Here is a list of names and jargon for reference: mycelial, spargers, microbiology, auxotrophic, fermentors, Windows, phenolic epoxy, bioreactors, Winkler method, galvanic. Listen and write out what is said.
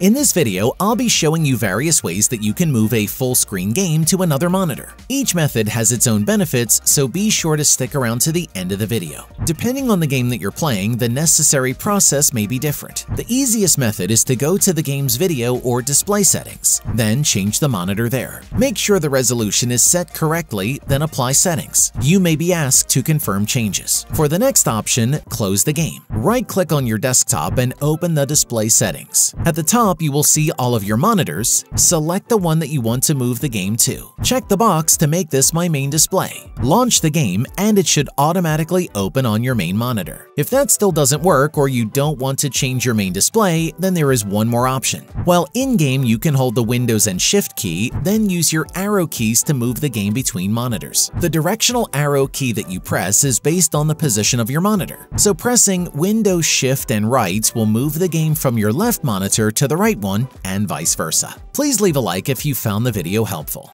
In this video, I'll be showing you various ways that you can move a full-screen game to another monitor. Each method has its own benefits, so be sure to stick around to the end of the video. Depending on the game that you're playing, the necessary process may be different. The easiest method is to go to the game's video or display settings, then change the monitor there. Make sure the resolution is set correctly, then apply settings. You may be asked to confirm changes. For the next option, close the game. Right-click on your desktop and open the display settings. At the top, you will see all of your monitors. Select the one that you want to move the game to. Check the box to make this my main display. Launch the game and it should automatically open on your main monitor. If that still doesn't work or you don't want to change your main display, then there is one more option. While in-game you can hold the Windows and Shift key, then use your arrow keys to move the game between monitors. The directional arrow key that you press is based on the position of your monitor. So pressing Windows, Shift, and right will move the game from your left monitor to the right one and vice versa. Please leave a like if you found the video helpful.